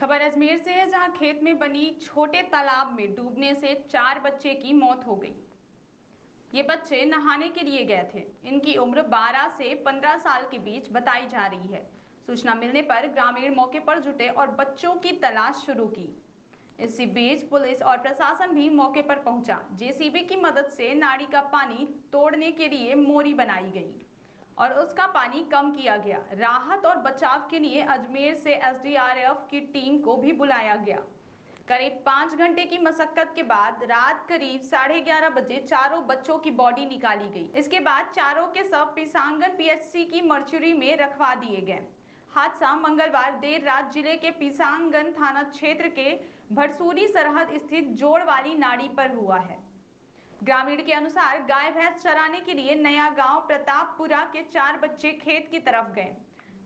खबर अजमेर से है, जहां खेत में बनी छोटे तालाब में डूबने से 4 बच्चे की मौत हो गई। ये बच्चे नहाने के लिए गए थे। इनकी उम्र 12 से 15 साल के बीच बताई जा रही है। सूचना मिलने पर ग्रामीण मौके पर जुटे और बच्चों की तलाश शुरू की। इसी बीच पुलिस और प्रशासन भी मौके पर पहुंचा। जेसीबी की मदद से नाड़ी का पानी तोड़ने के लिए मोरी बनाई गई और उसका पानी कम किया गया। राहत और बचाव के लिए अजमेर से एसडीआरएफ की टीम को भी बुलाया गया। करीब 5 घंटे की मशक्कत के बाद रात करीब 11:30 बजे चारों बच्चों की बॉडी निकाली गई। इसके बाद चारों के शव पिसांगन पीएचसी की मर्चरी में रखवा दिए गए। हादसा मंगलवार देर रात जिले के पिसांगन थाना क्षेत्र के भरसूरी सरहद स्थित जोड़ वाली नाड़ी पर हुआ है। ग्रामीण के अनुसार गाय भैंस चराने के लिए नया गांव प्रतापपुरा के 4 बच्चे खेत की तरफ गए।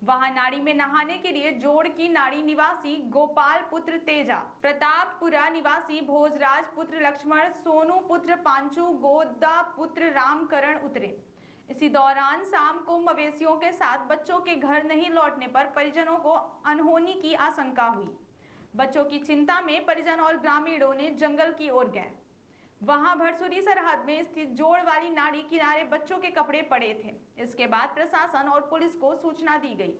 वहां नाड़ी में नहाने के लिए जोड़ की नाड़ी निवासी गोपाल पुत्र तेजा, प्रतापपुरा निवासी भोजराज पुत्र लक्ष्मण, सोनू पुत्र पांचू, गोदा पुत्र रामकरण उतरे। इसी दौरान शाम को मवेशियों के साथ बच्चों के घर नहीं लौटने पर परिजनों को अनहोनी की आशंका हुई। बच्चों की चिंता में परिजन और ग्रामीणों ने जंगल की ओर गए। वहां भरसूरी सरहद में स्थित जोड़ वाली नाड़ी किनारे बच्चों के कपड़े पड़े थे। इसके बाद प्रशासन और पुलिस को सूचना दी गई।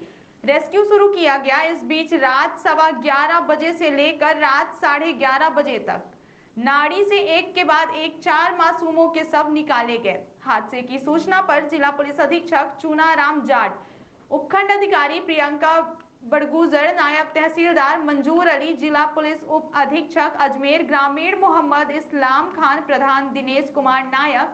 रेस्क्यू शुरू किया गया। इस बीच रात 11:15 बजे से लेकर रात 11:30 बजे तक नाड़ी से एक के बाद एक 4 मासूमों के शव निकाले गए। हादसे की सूचना पर जिला पुलिस अधीक्षक चूनाराम जाट, उपखंड अधिकारी प्रियंका बडगुजर, नायब तहसीलदार मंजूर अली, जिला पुलिस उप अधीक्षक अजमेर ग्रामीण मोहम्मद इस्लाम खान, प्रधान दिनेश कुमार नायब,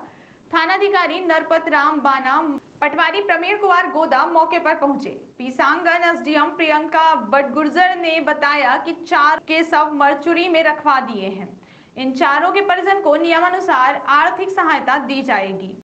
थानाधिकारी नरपत राम बाना, पटवारी प्रवीण कुमार गोदा मौके पर पहुंचे। पिसांगन एसडीएम प्रियंका बडगुजर ने बताया कि 4 के शव मरचुरी में रखवा दिए हैं। इन चारों के परिजन को नियमानुसार आर्थिक सहायता दी जाएगी।